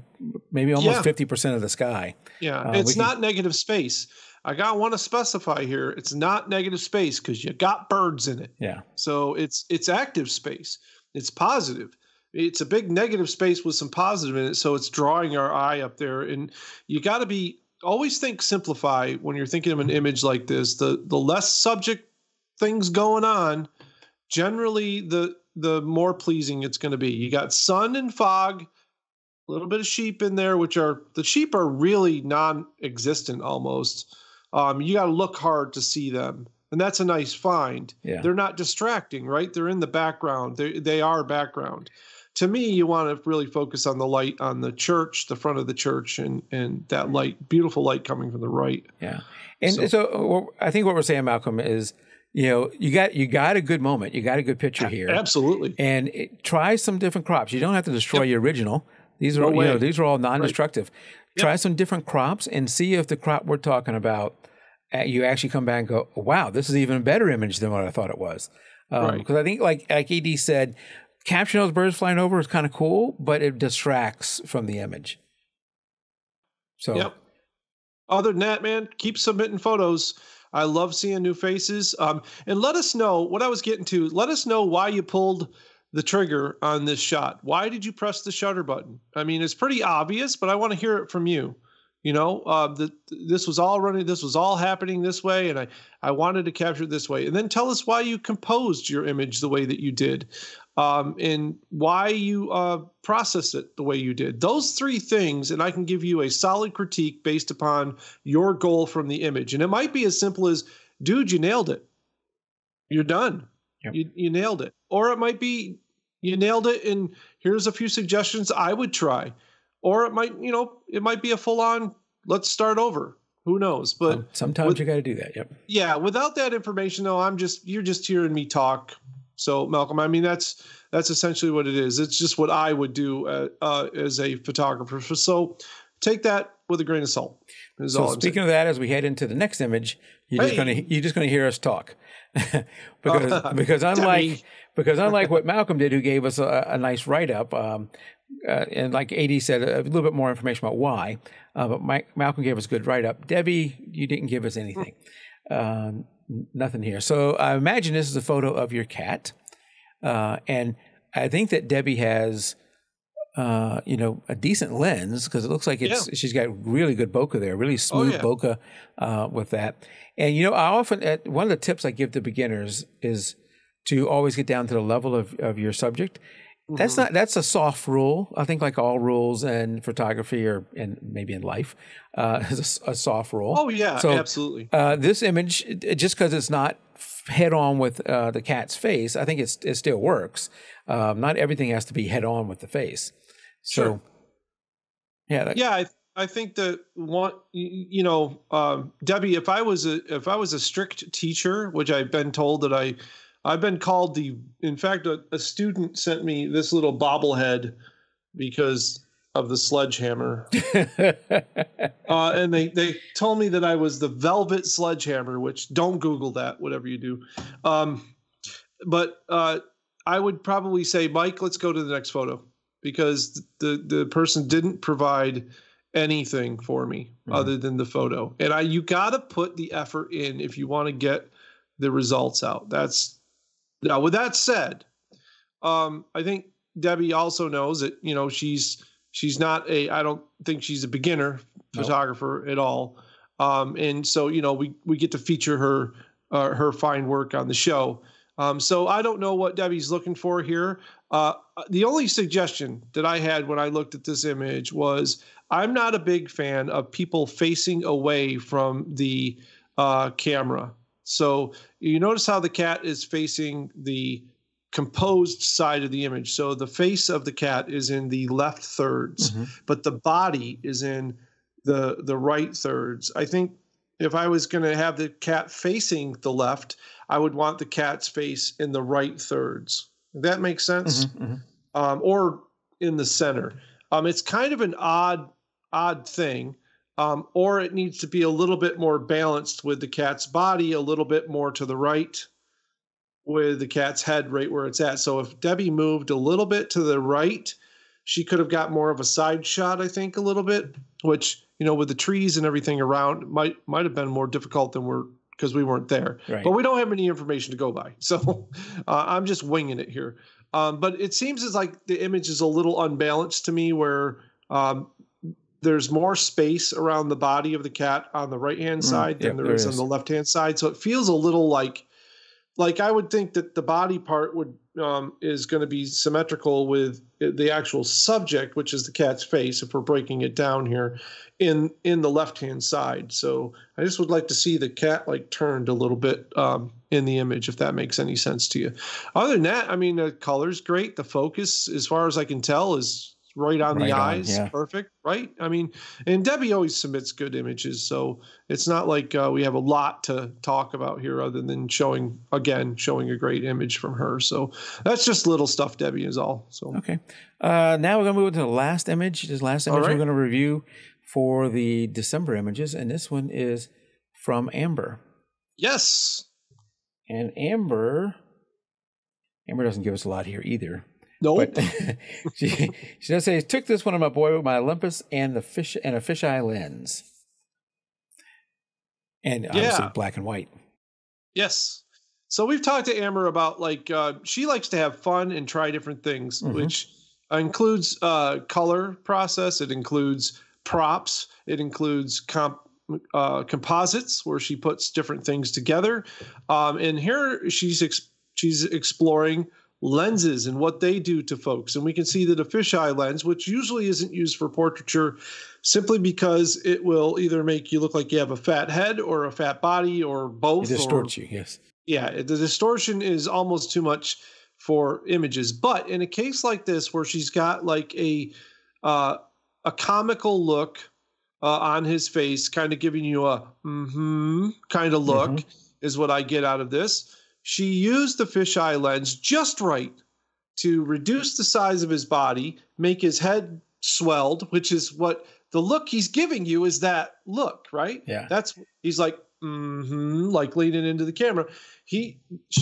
maybe almost 50% of the sky. Yeah, it's not negative space. I want to specify here, it's not negative space because you got birds in it. Yeah. So it's active space. It's positive. It's a big negative space with some positive in it, so it's drawing our eye up there. And you got to always think simplify when you're thinking of an image like this. The less subject things going on, generally the more pleasing it's going to be. You got sun and fog, a little bit of sheep in there, the sheep are really non-existent almost. You got to look hard to see them. And that's a nice find. Yeah. They're not distracting, right? They're in the background. They are background. To me, you want to really focus on the light on the church, the front of the church, and that light, beautiful light coming from the right. Yeah. And so I think what we're saying, Malcolm, is, you got a good moment. You got a good picture here. Absolutely. And try some different crops. You don't have to destroy your original. These are these are all non-destructive. Right. Try some different crops and see if the crop we're talking about, you actually come back and go, wow, this is even a better image than what I thought it was. Because I think like AD said, capturing those birds flying over is kind of cool, but it distracts from the image. So other than that, man, keep submitting photos. I love seeing new faces. And let us know what I was getting to. Let us know why you pulled the trigger on this shot. Why did you press the shutter button? I mean, it's pretty obvious, but I want to hear it from you. This was all happening this way, and I wanted to capture it this way. And then tell us why you composed your image the way that you did, and why you processed it the way you did. Those three things, and I can give you a solid critique based upon your goal from the image. And it might be as simple as, dude, you nailed it. You're done. Yep. You nailed it. Or it might be, you nailed it, and here's a few suggestions I would try. Or it might, it might be a full-on, let's start over. Who knows? But sometimes you got to do that. Yep. Yeah. Without that information, though, you're just hearing me talk. So, Malcolm, I mean, that's essentially what it is. It's just what I would do as a photographer. So, take that with a grain of salt. Speaking of that, as we head into the next image, you're just going to hear us talk. because unlike what Malcolm did, who gave us a nice write-up, and like AD said, a little bit more information about why, but Malcolm gave us a good write-up. Debbie, you didn't give us anything. Nothing here. So I imagine this is a photo of your cat, and I think that Debbie has a decent lens, because it looks like she's got really good bokeh there, really smooth bokeh with that. And, I often, one of the tips I give to beginners is to always get down to the level of your subject. Mm-hmm. That's a soft rule. I think like all rules in photography and maybe in life is a soft rule. Oh, yeah, so, absolutely. This image, just because it's not head on with the cat's face, I think it still works. Not everything has to be head on with the face. So, sure. I think that Debbie, if I was a strict teacher, which I've been told that I've been called in fact, a student sent me this little bobblehead because of the sledgehammer. And they told me that I was the velvet sledgehammer, which don't Google that, whatever you do. But I would probably say, Mike, let's go to the next photo, because the person didn't provide anything for me other than the photo. And you got to put the effort in if you want to get the results out. Now, with that said, I think Debbie also knows that, you know, she's not I don't think she's a beginner photographer at all. And so, you know, we get to feature her fine work on the show. So I don't know what Debbie's looking for here. The only suggestion that I had when I looked at this image was I'm not a big fan of people facing away from the camera. So you notice how the cat is facing the composed side of the image. So the face of the cat is in the left thirds, but the body is in the right thirds. I think if I was going to have the cat facing the left, I would want the cat's face in the right thirds. That makes sense? Or in the center. It's kind of an odd thing. Or it needs to be a little bit more balanced with the cat's body, a little bit more to the right with the cat's head right where it's at. So if Debbie moved a little bit to the right, she could have got more of a side shot, I think, a little bit, which, you know, with the trees and everything around might have been more difficult than because we weren't there. Right. But we don't have any information to go by. So I'm just winging it here. But it seems as like the image is a little unbalanced to me, where there's more space around the body of the cat on the right-hand side than there is on the left-hand side. So it feels a little like I would think that the body part would is going to be symmetrical with the actual subject, which is the cat's face, if we're breaking it down here, in the left-hand side. So I just would like to see the cat like turned a little bit in the image, if that makes any sense to you. Other than that, I mean, the color's great. The focus, as far as I can tell, is right on the eyes. Perfect. Right. I mean, and Debbie always submits good images. So it's not like we have a lot to talk about here other than showing a great image from her. So that's just little stuff. Debbie is all. So, okay. Now we're going to move to the last image. This last image we're going to review for the December images. And this one is from Amber. Yes. And Amber doesn't give us a lot here either. Nope. But she does say, took this one on my boy with my Olympus and a fisheye lens. And obviously black and white. Yes. So we've talked to Amber about she likes to have fun and try different things, which includes color process. It includes props. It includes composites, where she puts different things together. And here she's exploring lenses and what they do to folks. And we can see that a fisheye lens, which usually isn't used for portraiture simply because it will either make you look like you have a fat head or a fat body or both. It distorts you, yes. Yeah, the distortion is almost too much for images. But in a case like this, where she's got like a comical look on his face, kind of giving you a kind of look is what I get out of this. She used the fisheye lens just right to reduce the size of his body, make his head swelled, which is what the look he's giving you is, that look, right? Yeah. He's like, like leaning into the camera.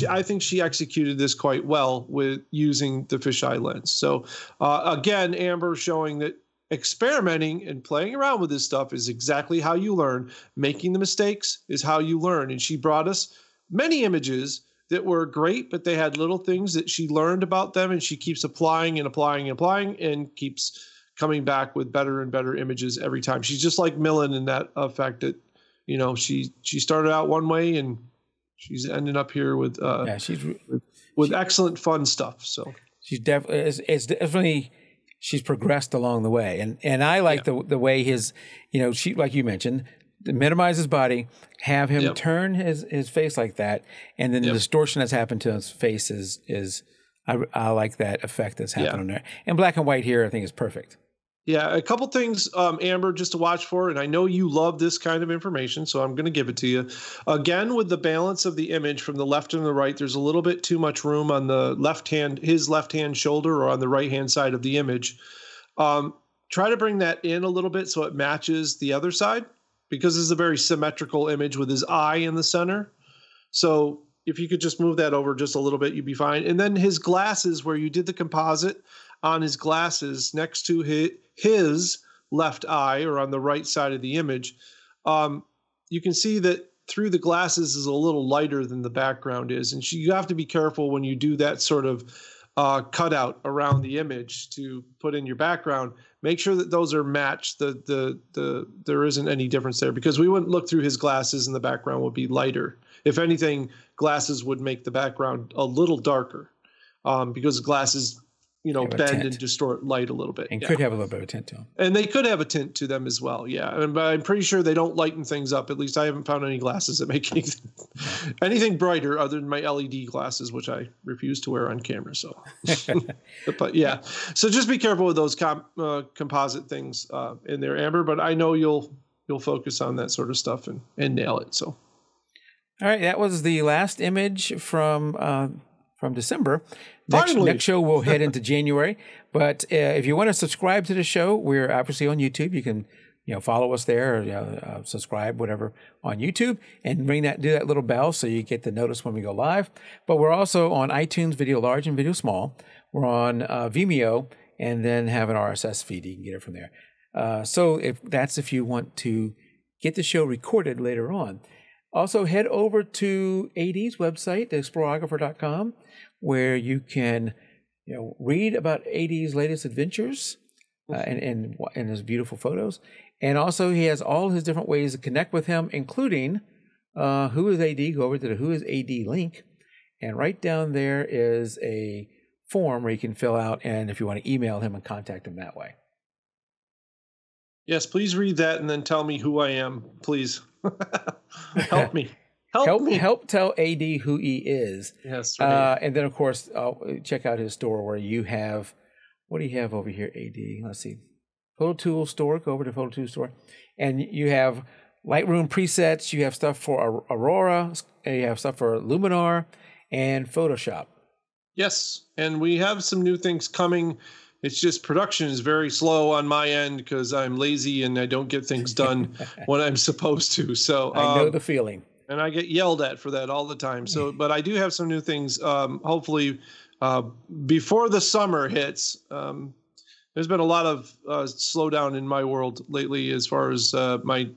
I think she executed this quite well with using the fisheye lens. So again, Amber showing that experimenting and playing around with this stuff is exactly how you learn. Making the mistakes is how you learn. And she brought us many images that were great, but they had little things that she learned about them, and she keeps applying and applying and applying and keeps coming back with better and better images every time. She's just like Milen in that effect that, you know, she started out one way and she's ending up here with excellent fun stuff. So she's definitely she's progressed along the way, and I like the way his, you know, she, like you mentioned, minimize his body, have him turn his face like that, and then the distortion that's happened to his face I like that effect that's happened on there. And black and white here I think is perfect. Yeah, a couple things, Amber, just to watch for, and I know you love this kind of information, so I'm going to give it to you. Again, with the balance of the image from the left and the right, there's a little bit too much room on the left hand, his left hand shoulder, or on the right hand side of the image. try to bring that in a little bit so it matches the other side, because this is a very symmetrical image with his eye in the center. So if you could just move that over just a little bit, you'd be fine. And then his glasses, where you did the composite on his glasses next to his left eye, or on the right side of the image, you can see that through the glasses is a little lighter than the background is. And you have to be careful when you do that sort of cutout around the image to put in your background. Make sure that those are matched. There isn't any difference there, because we wouldn't look through his glasses and the background would be lighter. If anything, glasses would make the background a little darker, because glasses, you know, bend and distort light a little bit. And could have a little bit of a tint to them. And they could have a tint to them as well, but I'm pretty sure they don't lighten things up. At least I haven't found any glasses that make anything brighter other than my LED glasses, which I refuse to wear on camera. So, but yeah. So just be careful with those composite things in there, Amber. But I know you'll focus on that sort of stuff and nail it. So. All right. That was the last image from December. Next show we'll head into January, but if you want to subscribe to the show, we're obviously on YouTube. You can follow us there, or subscribe, whatever, on YouTube, and do that little bell so you get the notice when we go live. But we're also on iTunes Video Large and Video Small. We're on Vimeo, and then have an RSS feed. You can get it from there. So if you want to get the show recorded later on. Also, head over to AD's website, theexplorographer.com, where you can read about AD's latest adventures and his beautiful photos. And also, he has all his different ways to connect with him, including Who is AD? Go over to the Who is AD link. And right down there is a form where you can fill out, and if you want to email him and contact him that way. Yes, please read that and then tell me who I am, please. Help me. Help me. Help tell AD who he is. Yes. Right. And then, of course, check out his store where you have, what do you have over here, AD? Let's see. PhotoTool store. Go over to PhotoTool store. And you have Lightroom presets. You have stuff for Aurora. You have stuff for Luminar and Photoshop. Yes. And we have some new things coming. It's just production is very slow on my end because I'm lazy and I don't get things done when I'm supposed to. So I know the feeling, and I get yelled at for that all the time. So, but I do have some new things. Hopefully, before the summer hits, there's been a lot of slowdown in my world lately as far as my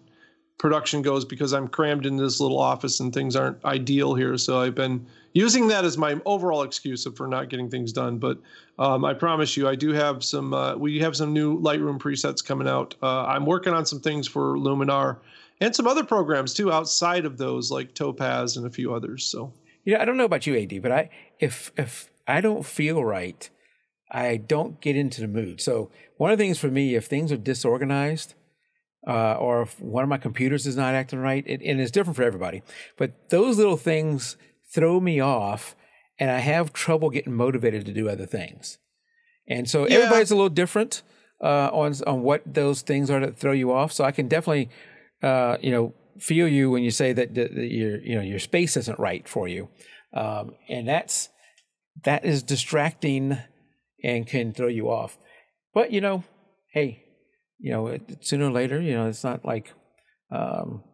production goes, because I'm crammed in this little office and things aren't ideal here. So I've been using that as my overall excuse for not getting things done. But I promise you, I do have some, we have some new Lightroom presets coming out. I'm working on some things for Luminar and some other programs too, outside of those, like Topaz and a few others. So, I don't know about you, AD, but if I don't feel right, I don't get into the mood. So one of the things for me, if things are disorganized, or if one of my computers is not acting right, and it's different for everybody, but those little things throw me off, and I have trouble getting motivated to do other things. And so everybody's a little different on what those things are that throw you off. So I can definitely, feel you when you say that your space isn't right for you, and that is distracting and can throw you off. But hey. Sooner or later, it's not like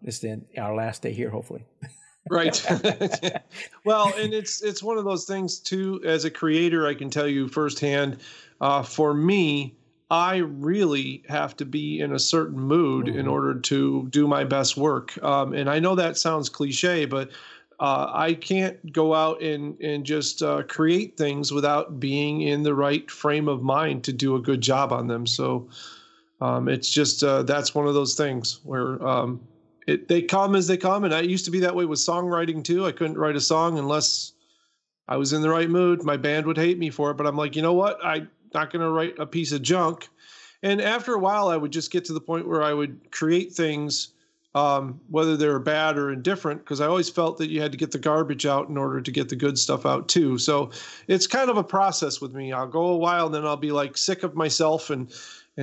it's our last day here, hopefully. Right. Well, and it's one of those things, too. As a creator, I can tell you firsthand, for me, I really have to be in a certain mood in order to do my best work. And I know that sounds cliche, but I can't go out and just create things without being in the right frame of mind to do a good job on them. So... it's just that's one of those things where they come as they come. And I used to be that way with songwriting, too. I couldn't write a song unless I was in the right mood. My band would hate me for it. But I'm like, you know what? I'm not going to write a piece of junk. And after a while, I would just get to the point where I would create things, whether they were bad or indifferent, because I always felt that you had to get the garbage out in order to get the good stuff out, too. So it's kind of a process with me. I'll go a while, and then I'll be like sick of myself and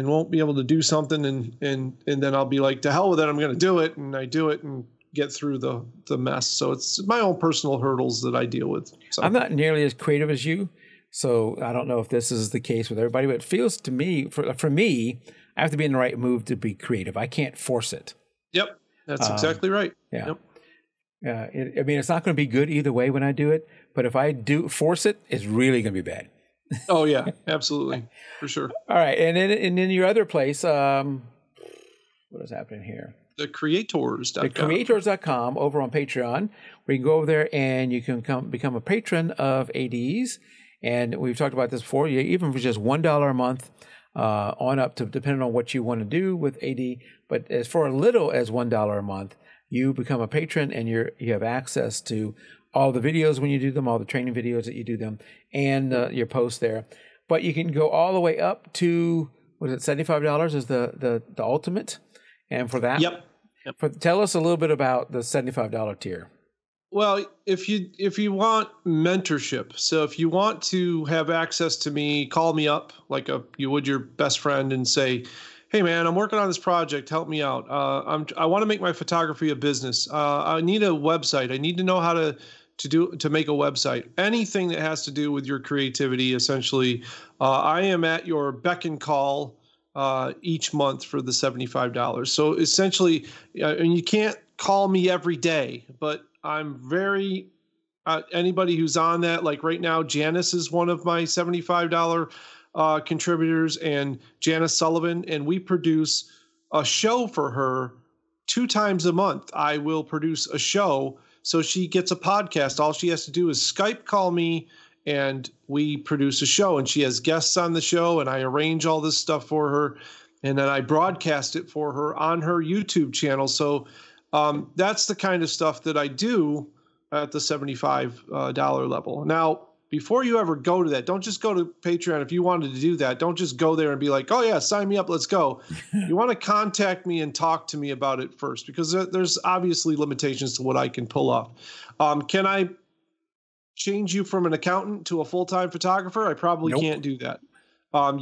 won't be able to do something. And then I'll be like, to hell with it, I'm going to do it. And I do it and get through the mess. So it's my own personal hurdles that I deal with. So. I'm not nearly as creative as you. So I don't know if this is the case with everybody, but it feels to me, for me, I have to be in the right mood to be creative. I can't force it. Yep. That's exactly right. Yeah. Yep. I mean, it's not going to be good either way when I do it, but if I do force it, it's really going to be bad. Oh yeah, absolutely. For sure. All right. And then your other place, what is happening here? The Creators.com. The Creators.com over on Patreon. We can go over there and you can come become a patron of ADs. And we've talked about this before. Even for just $1 a month on up to, depending on what you want to do with AD. But as for as little as $1 a month, you become a patron and you have access to all the videos when you do them, all the training videos that you do them, and your posts there. But you can go all the way up to, what is it, $75 is the ultimate. And for that, yep. Tell us a little bit about the $75 tier. Well, if you want mentorship, so if you want to have access to me, call me up like you would your best friend and say, hey man, I'm working on this project. Help me out. I want to make my photography a business. I need a website. I need to know how to make a website. Anything that has to do with your creativity, essentially, I am at your beck and call each month for the $75. So essentially, and you can't call me every day, but I'm very anybody who's on that, like right now, Janice is one of my $75. Contributors, and Janice Sullivan, and we produce a show for her 2 times a month. I will produce a show, so she gets a podcast. All she has to do is Skype call me, and we produce a show, and she has guests on the show, and I arrange all this stuff for her, and then I broadcast it for her on her YouTube channel. So that's the kind of stuff that I do at the $75 level. Now, before you ever go to that, don't just go to Patreon. If you wanted to do that, don't just go there and be like, oh yeah, sign me up, let's go. You want to contact me and talk to me about it first, because there's obviously limitations to what I can pull off. Can I change you from an accountant to a full-time photographer? I probably can't do that.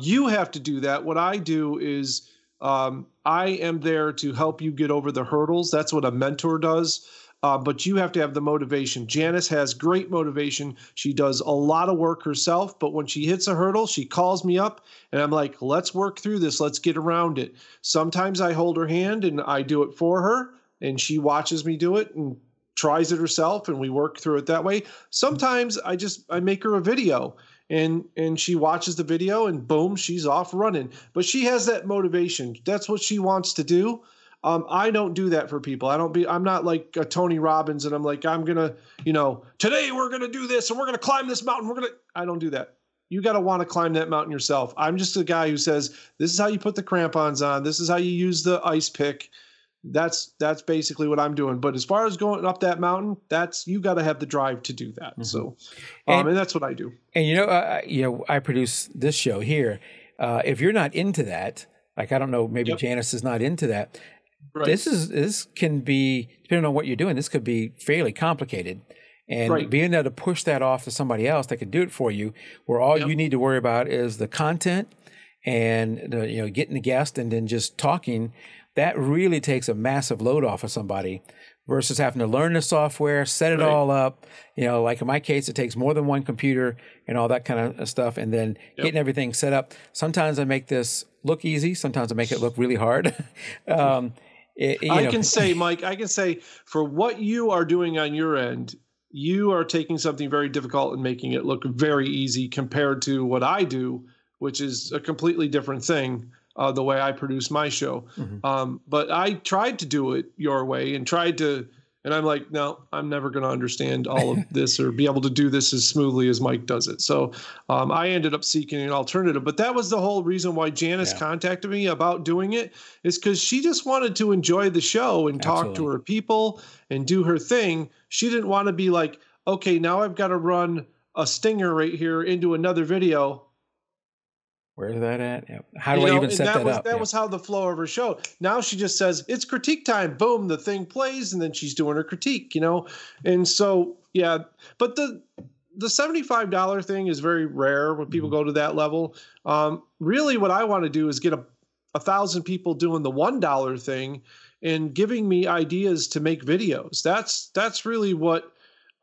You have to do that. What I do is I am there to help you get over the hurdles. That's what a mentor does. But you have to have the motivation. Janice has great motivation. She does a lot of work herself, but when she hits a hurdle, she calls me up and I'm like, let's work through this. Let's get around it. Sometimes I hold her hand and I do it for her and she watches me do it and tries it herself and we work through it that way. Sometimes I make her a video and she watches the video and boom, she's off running. But she has that motivation. That's what she wants to do. I don't do that for people. I'm not like a Tony Robbins and I'm like, I'm going to, today we're going to do this and we're going to climb this mountain. I don't do that. You got to want to climb that mountain yourself. I'm just a guy who says, this is how you put the crampons on. This is how you use the ice pick. That's basically what I'm doing. But as far as going up that mountain, you got to have the drive to do that. Mm-hmm. So, and that's what I do. And I produce this show here. If you're not into that, like, I don't know, maybe Janice is not into that. Right. This can be, depending on what you're doing, this could be fairly complicated. And being able to push that off to somebody else that can do it for you, where all you need to worry about is the content and getting the guest and then just talking, that really takes a massive load off of somebody versus having to learn the software, set it all up. Like in my case, it takes more than one computer and all that kind of stuff. And then getting everything set up. Sometimes I make this look easy. Sometimes I make it look really hard. I can say, Mike, for what you are doing on your end, you are taking something very difficult and making it look very easy compared to what I do, which is a completely different thing, the way I produce my show. Mm-hmm. But I tried to do it your way and and I'm like, no, I'm never going to understand all of this or be able to do this as smoothly as Mike does it. So I ended up seeking an alternative. But that was the whole reason why Janice contacted me about doing it, is because she just wanted to enjoy the show and talk to her people and do her thing. She didn't want to be like, okay, now I've got to run a stinger right here into another video. Where's that at? How do I even set that up? That was how the flow of her show. Now she just says, it's critique time. Boom, the thing plays, and then she's doing her critique, And so, yeah. But the $75 thing is very rare when people go to that level. Really what I want to do is get 1,000 people doing the $1 thing and giving me ideas to make videos. That's really what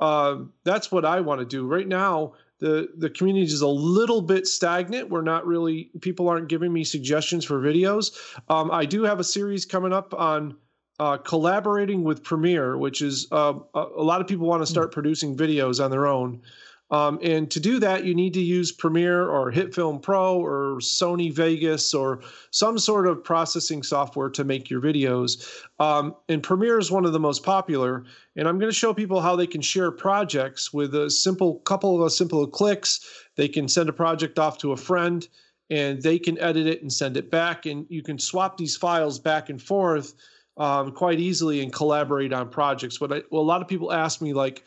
I want to do right now. The community is a little bit stagnant. We're not really, people aren't giving me suggestions for videos. I do have a series coming up on collaborating with Premiere, which is a lot of people want to start producing videos on their own. And to do that, you need to use Premiere or HitFilm Pro or Sony Vegas or some sort of processing software to make your videos. And Premiere is one of the most popular. And I'm going to show people how they can share projects with a couple of simple clicks. They can send a project off to a friend, and they can edit it and send it back. And you can swap these files back and forth quite easily and collaborate on projects. Well, a lot of people ask me, like,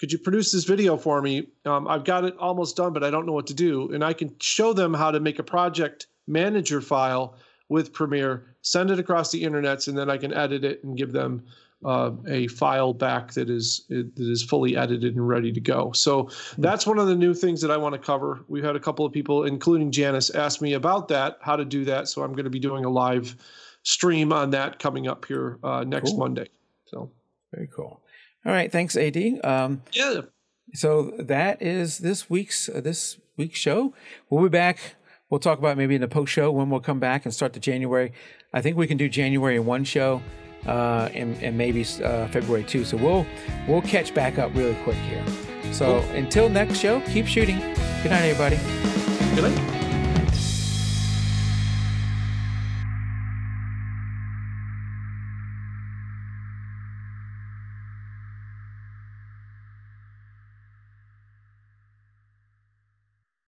could you produce this video for me? I've got it almost done, but I don't know what to do. And I can show them how to make a project manager file with Premiere, send it across the internets, and then I can edit it and give them a file back that is fully edited and ready to go. So that's one of the new things that I want to cover. We've had a couple of people, including Janice, ask me about that, how to do that. So I'm going to be doing a live stream on that coming up here next Monday. So very cool. All right, thanks, AD. Yeah. So that is this week's show. We'll be back. We'll talk about maybe in the post show when we'll come back and start the January. I think we can do January in one show, and maybe February too. So we'll catch back up really quick here. So Until next show, keep shooting. Good night, everybody. Good night.